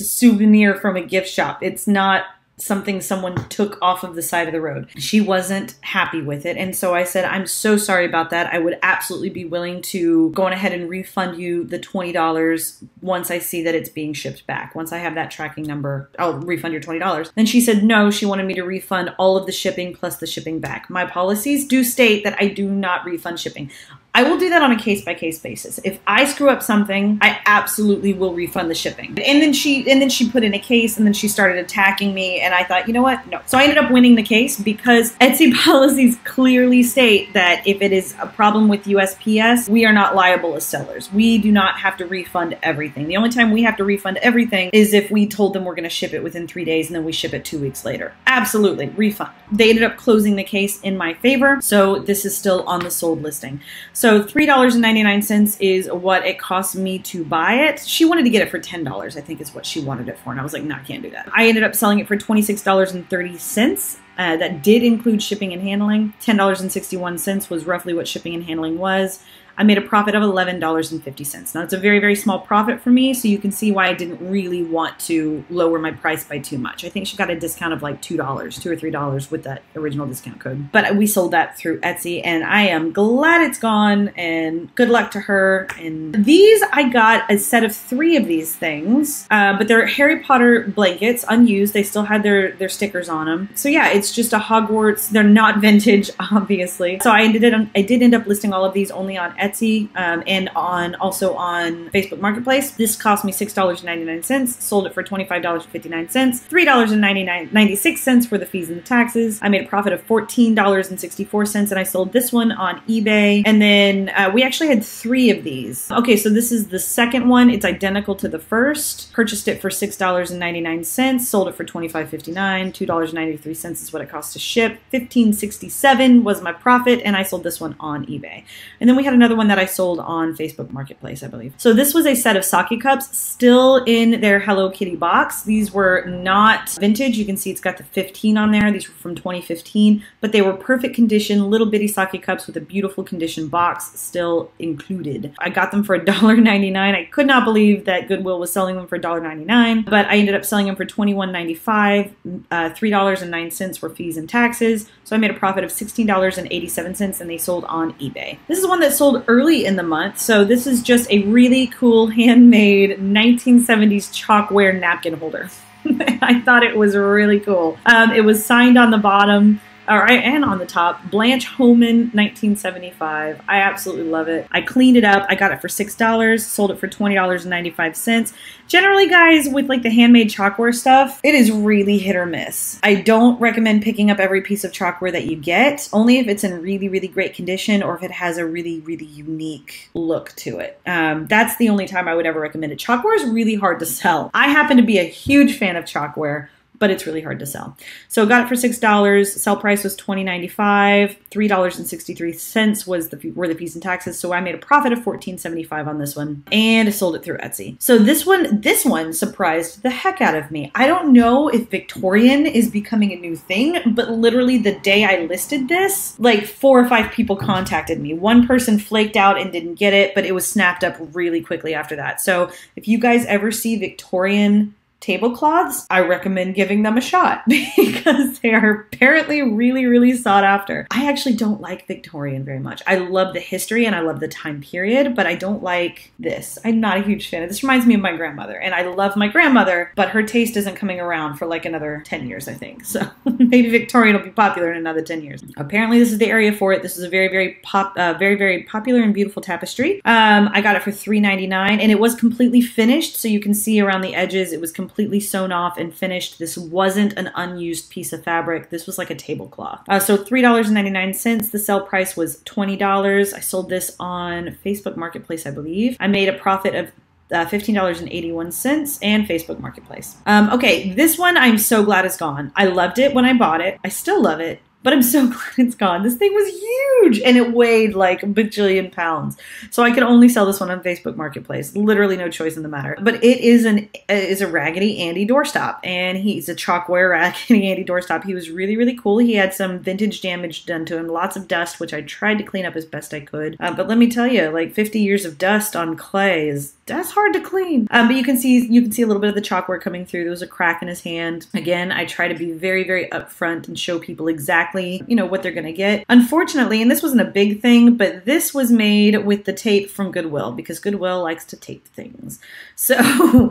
a souvenir from a gift shop. It's not something someone took off of the side of the road. She wasn't happy with it. And so I said, I'm so sorry about that. I would absolutely be willing to go on ahead and refund you the $20 once I see that it's being shipped back. Once I have that tracking number, I'll refund your $20. Then she said, no, she wanted me to refund all of the shipping plus the shipping back. My policies do state that I do not refund shipping. I will do that on a case-by-case basis. If I screw up something, I absolutely will refund the shipping. And then she put in a case, and then she started attacking me, and I thought, you know what? No. So I ended up winning the case because Etsy policies clearly state that if it is a problem with USPS, we are not liable as sellers. We do not have to refund everything. The only time we have to refund everything is if we told them we're going to ship it within 3 days and then we ship it 2 weeks later. Absolutely. Refund. They ended up closing the case in my favor, so this is still on the sold listing. So $3.99 is what it cost me to buy it. She wanted to get it for $10, I think is what she wanted it for. And I was like, no, I can't do that. I ended up selling it for $26.30. That did include shipping and handling. $10.61 was roughly what shipping and handling was. I made a profit of $11.50. Now, it's a very, very small profit for me, so you can see why I didn't really want to lower my price by too much. I think she got a discount of like $2, $2 or $3 with that original discount code. But we sold that through Etsy, and I am glad it's gone, and good luck to her. And these, I got a set of 3 of these things, but they're Harry Potter blankets, unused. They still had their stickers on them. So yeah, it's just a Hogwarts. They're not vintage, obviously. So I did end up listing all of these only on Etsy. And also on Facebook Marketplace. This cost me $6.99, sold it for $25.59, $3.96 for the fees and the taxes. I made a profit of $14.64, and I sold this one on eBay. And then we actually had 3 of these. Okay, so this is the second one. It's identical to the first. Purchased it for $6.99, sold it for $25.59, $2.93 is what it cost to ship. $15.67 was my profit, and I sold this one on eBay. And then we had another one that I sold on Facebook Marketplace, I believe. So this was a set of sake cups still in their Hello Kitty box. These were not vintage. You can see it's got the 15 on there. These were from 2015, but they were perfect condition, little bitty sake cups with a beautiful condition box still included. I got them for $1.99. I could not believe that Goodwill was selling them for $1.99, but I ended up selling them for $21.95. $3.09 were fees and taxes. So I made a profit of $16.87, and they sold on eBay. This is one that sold early in the month. So this is just a really cool handmade 1970s chalkware napkin holder. I thought it was really cool. It was signed on the bottom and on the top, Blanche Holman, 1975. I absolutely love it. I cleaned it up. I got it for $6, sold it for $20.95. Generally, guys, with like the handmade chalkware stuff, it is really hit or miss. I don't recommend picking up every piece of chalkware that you get, only if it's in really, really great condition or if it has a really, really unique look to it. That's the only time I would ever recommend it. Chalkware is really hard to sell. I happen to be a huge fan of chalkware, but it's really hard to sell. So got it for $6, sell price was $20.95, $3.63 were the fees and taxes, so I made a profit of $14.75 on this one, and I sold it through Etsy. So this one surprised the heck out of me. I don't know if Victorian is becoming a new thing, but literally the day I listed this, like 4 or 5 people contacted me. One person flaked out and didn't get it, but it was snapped up really quickly after that. So if you guys ever see Victorian tablecloths, I recommend giving them a shot because they are apparently really, really sought after. I actually don't like Victorian very much. I love the history and I love the time period, but I don't like this. I'm not a huge fan of this. Reminds me of my grandmother, and I love my grandmother, but her taste isn't coming around for like another 10 years, I think. So maybe Victorian will be popular in another 10 years. Apparently this is the area for it. This is a very, very popular and beautiful tapestry. I got it for $3.99, and it was completely finished. So you can see around the edges, it was completely sewn off and finished. This wasn't an unused piece of fabric. This was like a tablecloth. So $3.99. The sale price was $20. I sold this on Facebook Marketplace, I believe. I made a profit of $15.81 and Facebook Marketplace. Okay, this one I'm so glad is gone. I loved it when I bought it. I still love it. But I'm so glad it's gone. This thing was huge, and it weighed like a bajillion pounds. So I could only sell this one on Facebook Marketplace. Literally no choice in the matter. But it is a Raggedy Andy doorstop, and he's a chalkware Raggedy Andy doorstop. He was really, really cool. He had some vintage damage done to him, lots of dust, which I tried to clean up as best I could. But let me tell you, like 50 years of dust on clay is that's hard to clean. But you can see a little bit of the chalkware coming through. There was a crack in his hand. Again, I try to be very, very upfront and show people exactly, you know, what they're gonna get. Unfortunately, and this wasn't a big thing, but this was made with the tape from Goodwill because Goodwill likes to tape things. So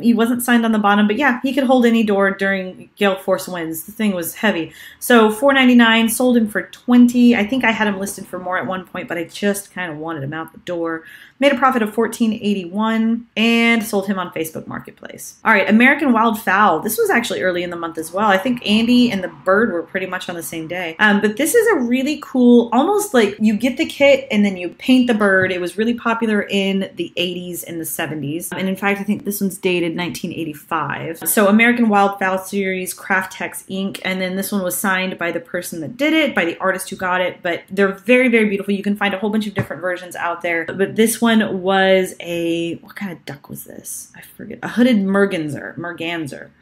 he wasn't signed on the bottom, but yeah, he could hold any door during gale force winds. The thing was heavy. So $4.99, sold him for $20. I think I had him listed for more at one point, but I just kind of wanted him out the door. Made a profit of $14.81 and sold him on Facebook Marketplace. All right, American Wild Fowl. This was actually early in the month as well. I think Andy and the bird were pretty much on the same day. But this is a really cool, almost like you get the kit and then you paint the bird. It was really popular in the 80s and the 70s. And in fact, I think this one's dated 1985. So American Wild Fowl series, Craftex Inc. And then this one was signed by the person that did it, by the artist who got it. But they're very, very beautiful. You can find a whole bunch of different versions out there. But this one was a, what kind of duck was this? I forget. A hooded merganser.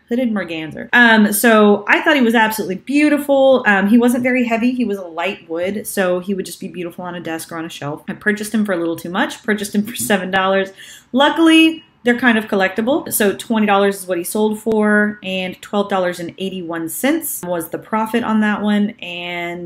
Hooded merganser. So I thought he was absolutely beautiful. He wasn't very heavy. He was a light wood, so he would just be beautiful on a desk or on a shelf. I purchased him for a little too much. Purchased him for $7. Luckily, they're kind of collectible. So $20 is what he sold for, and $12.81 was the profit on that one, and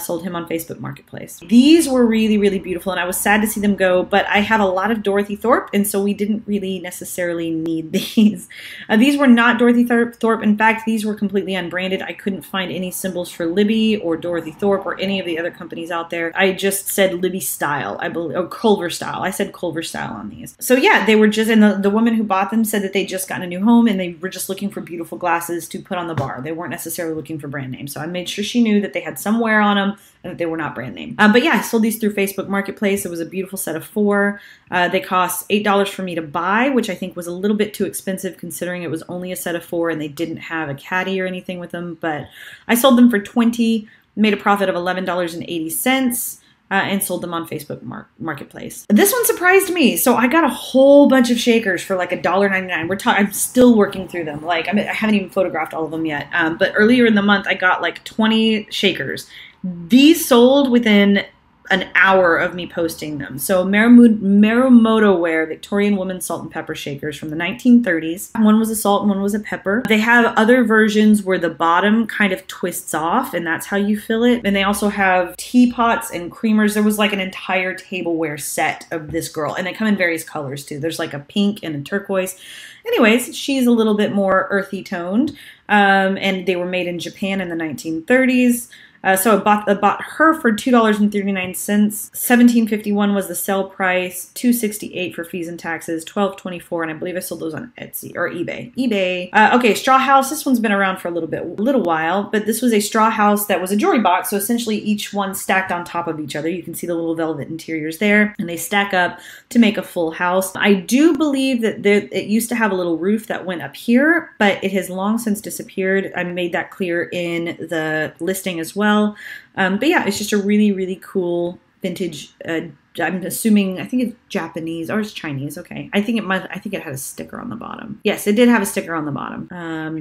sold him on Facebook Marketplace. These were really, really beautiful, and I was sad to see them go, but I have a lot of Dorothy Thorpe, and so we didn't really necessarily need these. These were not Dorothy Thorpe. In fact, these were completely unbranded. I couldn't find any symbols for Libby or Dorothy Thorpe or any of the other companies out there. I just said Libby style, I believe, or Culver style. I said Culver style on these. So yeah, they were just, and the woman who bought them said that they just got a new home and they were just looking for beautiful glasses to put on the bar. They weren't necessarily looking for brand names. So I made sure she knew that they had some wear on them and that they were not brand name. But yeah, I sold these through Facebook Marketplace. It was a beautiful set of four. They cost $8 for me to buy, which I think was a little bit too expensive considering it was only a set of four and they didn't have a caddy or anything with them. But I sold them for $20, made a profit of $11.80. And sold them on Facebook Marketplace. This one surprised me. So I got a whole bunch of shakers for like $1.99. I'm still working through them. Like I haven't even photographed all of them yet. But earlier in the month, I got like 20 shakers. These sold within an hour of me posting them. So Marumoto Ware, Victorian woman salt and pepper shakers from the 1930s. One was a salt and one was a pepper. They have other versions where the bottom kind of twists off and that's how you fill it. And they also have teapots and creamers. There was like an entire tableware set of this girl, and they come in various colors too. There's like a pink and a turquoise. Anyways, she's a little bit more earthy toned, and they were made in Japan in the 1930s. So I bought her for $2.39. $17.51 was the sale price, $2.68 for fees and taxes, $12.24, and I believe I sold those on Etsy or eBay. Okay, straw house. This one's been around for a little while, but this was a straw house that was a jewelry box. So essentially each one stacked on top of each other. You can see the little velvet interiors there, and they stack up to make a full house. I do believe that it used to have a little roof that went up here, but it has long since disappeared. I made that clear in the listing as well. But yeah, it's just a really, really cool vintage, I'm assuming, I think it's Japanese or it's Chinese. Okay. I think it had a sticker on the bottom. Yes, it did have a sticker on the bottom.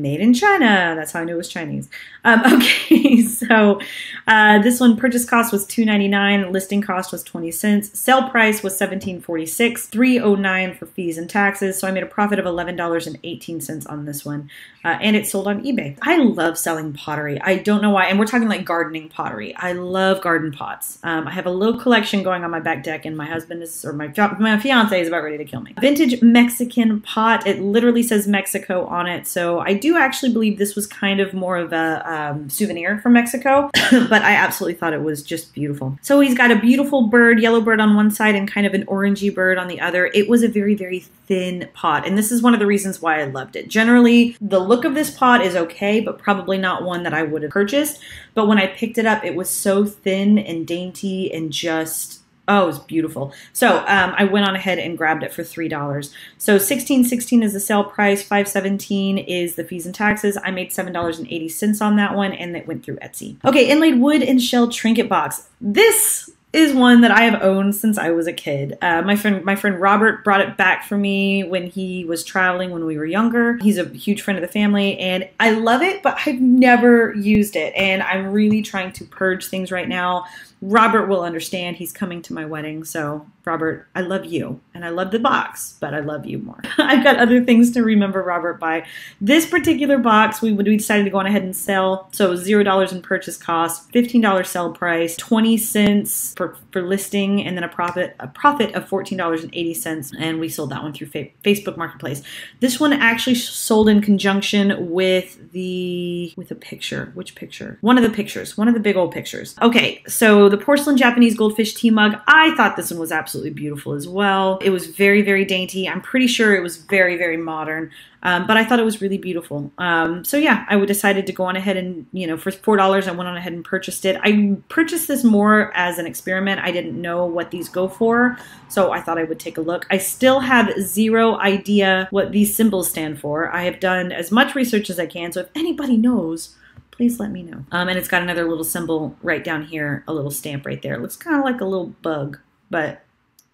Made in China. That's how I knew it was Chinese. Okay. So, this one purchase cost was $2.99. Listing cost was 20 cents. Sale price was $17.46, $3.09 for fees and taxes. So I made a profit of $11.18 on this one. And it sold on eBay. I love selling pottery. I don't know why. And we're talking like gardening pottery. I love garden pots. I have a little collection going on my back deck, and my fiance is about ready to kill me. Vintage Mexican pot. It literally says Mexico on it. So I do actually believe this was kind of more of a souvenir from Mexico, but I absolutely thought it was just beautiful. So he's got a beautiful bird, yellow bird on one side and kind of an orangey bird on the other. It was a very, very thin pot. And this is one of the reasons why I loved it. Generally, the look of this pot is okay, but probably not one that I would have purchased. But when I picked it up, it was so thin and dainty and just Oh, it was beautiful. So I went on ahead and grabbed it for $3. So $16.16 is the sale price. $5.17 is the fees and taxes. I made $7.80 on that one, and it went through Etsy. Okay, inlaid wood and shell trinket box. This is one that I have owned since I was a kid. My friend Robert brought it back for me when he was traveling when we were younger. He's a huge friend of the family, and I love it, but I've never used it, and I'm really trying to purge things right now. Robert will understand. He's coming to my wedding, so Robert, I love you, and I love the box, but I love you more. I've got other things to remember Robert by. This particular box, we decided to go on ahead and sell, so $0 in purchase cost, $15 sell price, 20 cents for listing, and then a profit of $14.80, and we sold that one through Facebook Marketplace. This one actually sold in conjunction with a picture. Which picture? One of the pictures. One of the big old pictures. Okay, so the porcelain Japanese goldfish tea mug. I thought this one was absolutely beautiful as well. It was very, very dainty. I'm pretty sure it was very, very modern, but I thought it was really beautiful. So yeah, I decided to go on ahead and, you know, for $4, I went on ahead and purchased it. I purchased this more as an experiment. I didn't know what these go for, so I thought I would take a look. I still have zero idea what these symbols stand for. I have done as much research as I can, so if anybody knows, please let me know. And it's got another little symbol right down here, a little stamp right there. It looks kind of like a little bug, but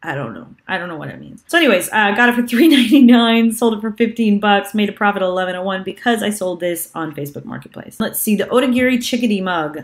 I don't know. I don't know what it means. So anyways, I got it for $3.99, sold it for $15, made a profit of $11.01 because I sold this on Facebook Marketplace. Let's see, the Otagiri Chickadee Mug.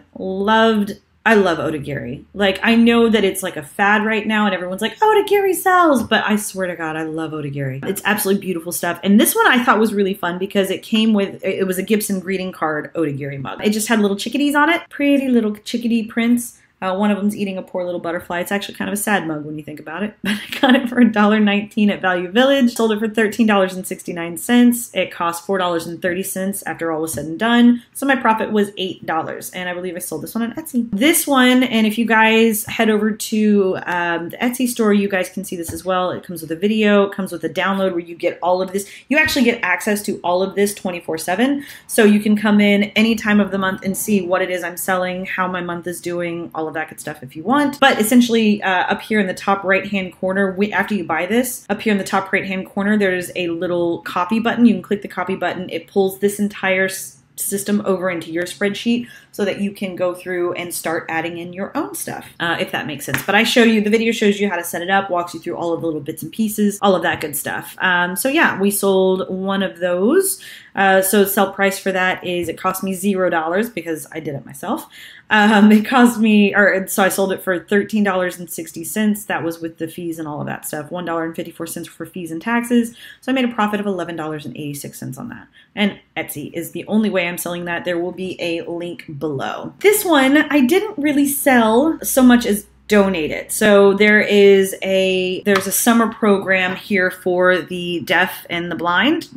I love Otagiri. Like, I know that it's like a fad right now and everyone's like, Otagiri sells, but I swear to God, I love Otagiri. It's absolutely beautiful stuff. And this one I thought was really fun because it was a Gibson greeting card Otagiri mug. It just had little chickadees on it. Pretty little chickadee prints. One of them's eating a poor little butterfly. It's actually kind of a sad mug when you think about it. But I got it for $1.19 at Value Village. Sold it for $13.69. It cost $4.30 after all was said and done. So my profit was $8. And I believe I sold this one on Etsy. This one, and if you guys head over to the Etsy store, you guys can see this as well. It comes with a video. It comes with a download where you get all of this. You actually get access to all of this 24/7. So you can come in any time of the month and see what it is I'm selling, how my month is doing, all of that good stuff if you want. But essentially up here in the top right hand corner, after you buy this, up here in the top right hand corner, there's a little copy button. You can click the copy button. It pulls this entire system over into your spreadsheet so that you can go through and start adding in your own stuff, if that makes sense. But the video shows you how to set it up, walks you through all of the little bits and pieces, all of that good stuff. So yeah, we sold one of those. So sell price for that is, it cost me $0 because I did it myself. So I sold it for $13.60. That was with the fees and all of that stuff. $1.54 for fees and taxes. So I made a profit of $11.86 on that. And Etsy is the only way I'm selling that. There will be a link below. This one I didn't really sell so much as donate it. So there's a summer program here for the deaf and blind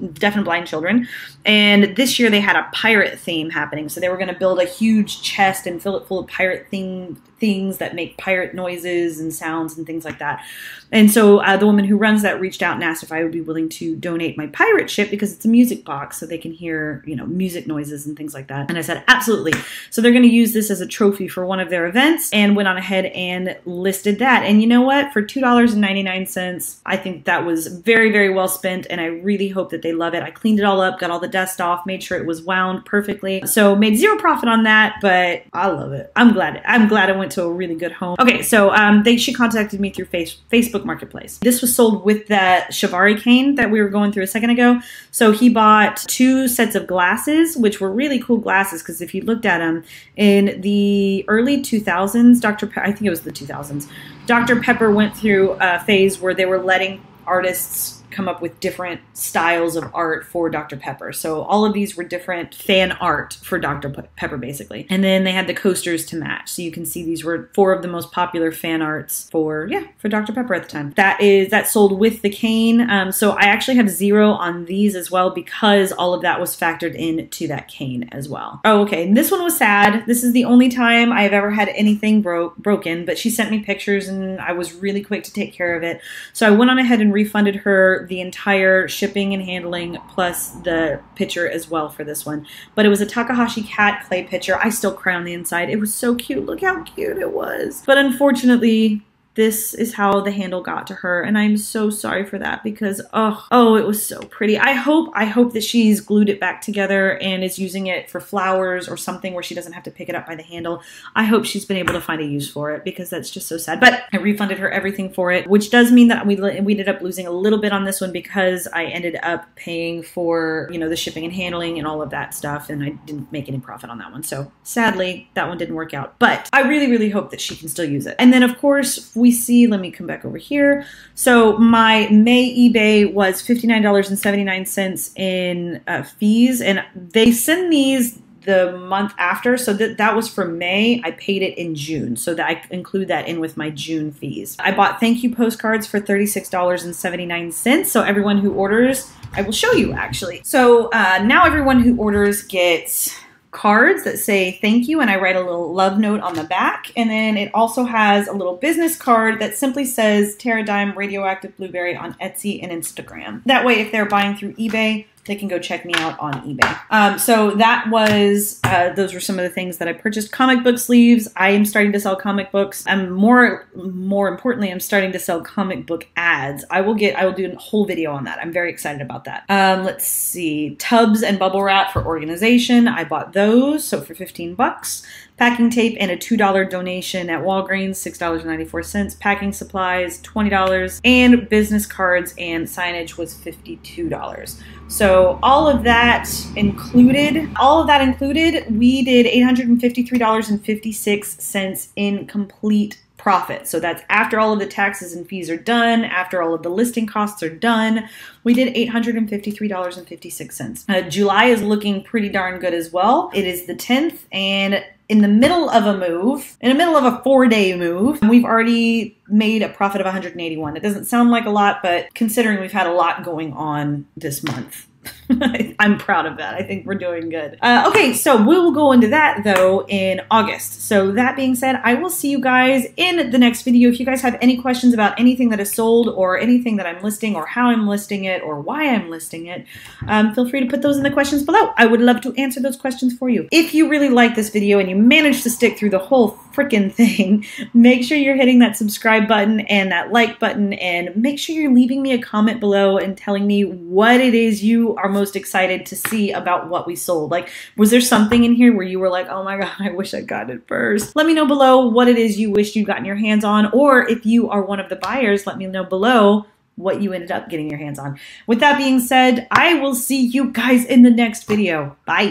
children, and this year they had a pirate theme happening. So they were going to build a huge chest and fill it full of pirate things that make pirate noises and sounds and things like that. And so the woman who runs that reached out and asked if I would be willing to donate my pirate ship because it's a music box, so they can hear, you know, music noises and things like that. And I said absolutely. So they're going to use this as a trophy for one of their events, and went on ahead and listed that. And you know what? For $2.99, I think that was very, very well spent, and I really hope that they love it. I cleaned it all up, got all the dust off, made sure it was wound perfectly. So made zero profit on that, but I love it. I'm glad I went to a really good home. Okay, so she contacted me through Facebook Marketplace. This was sold with that Shivari cane that we were going through a second ago. So he bought two sets of glasses, which were really cool glasses, because if you looked at them in the early 2000s, I think it was the 2000s, Dr. Pepper went through a phase where they were letting artists come up with different styles of art for Dr. Pepper. So all of these were different fan art for Dr. Pepper, basically. And then they had the coasters to match. So you can see these were four of the most popular fan arts for Dr. Pepper at the time. That sold with the cane. So I actually have zero on these as well, because all of that was factored into that cane as well. Oh, okay. And this one was sad. This is the only time I've ever had anything broken, but she sent me pictures and I was really quick to take care of it. So I went on ahead and refunded her the entire shipping and handling plus the pitcher as well for this one. But it was a Takahashi cat clay pitcher. I still crayon the inside. It was so cute. Look how cute it was. But unfortunately, this is how the handle got to her, and I'm so sorry for that because oh, it was so pretty. I hope that she's glued it back together and is using it for flowers or something where she doesn't have to pick it up by the handle. I hope she's been able to find a use for it because that's just so sad. But I refunded her everything for it, which does mean that we ended up losing a little bit on this one because I ended up paying for, you know, the shipping and handling and all of that stuff, and I didn't make any profit on that one. So sadly, that one didn't work out. But I really, really hope that she can still use it. And then of course, we see, let me come back over here. So my May eBay was $59.79 in fees, and they send these the month after. So that was for May. I paid it in June, so that I include that in with my June fees. I bought thank you postcards for $36.79. So everyone who orders, I will show you actually. So now everyone who orders gets cards that say thank you, and I write a little love note on the back, and then it also has a little business card that simply says Terra Dime Radioactive Blueberry on Etsy and Instagram. That way, if they're buying through eBay, they can go check me out on eBay. So that was, those were some of the things that I purchased. Comic book sleeves. I am starting to sell comic books. And more importantly, I'm starting to sell comic book ads. I will do a whole video on that. I'm very excited about that. Let's see, tubs and bubble wrap for organization. I bought those, so for 15 bucks. Packing tape and a $2 donation at Walgreens, $6.94. Packing supplies, $20. And business cards and signage was $52. So all of that included, we did $853.56 in complete profit. So that's after all of the taxes and fees are done, after all of the listing costs are done, we did $853.56. July is looking pretty darn good as well. It is the 10th, and in the middle of a move, in the middle of a 4-day move, we've already made a profit of 181. It doesn't sound like a lot, but considering we've had a lot going on this month, I'm proud of that. I think we're doing good. Okay, so we will go into that though in August. So that being said, I will see you guys in the next video. If you guys have any questions about anything that is sold or anything that I'm listing or how I'm listing it or why I'm listing it, feel free to put those in the questions below. I would love to answer those questions for you. If you really like this video and you managed to stick through the whole freaking thing, make sure you're hitting that subscribe button and that like button, and make sure you're leaving me a comment below and telling me what it is you are most excited to see about what we sold. Like, was there something in here where you were like, oh my God, I wish I got it first? Let me know below what it is you wish you'd gotten your hands on, or if you are one of the buyers, let me know below what you ended up getting your hands on. With that being said, I will see you guys in the next video. Bye.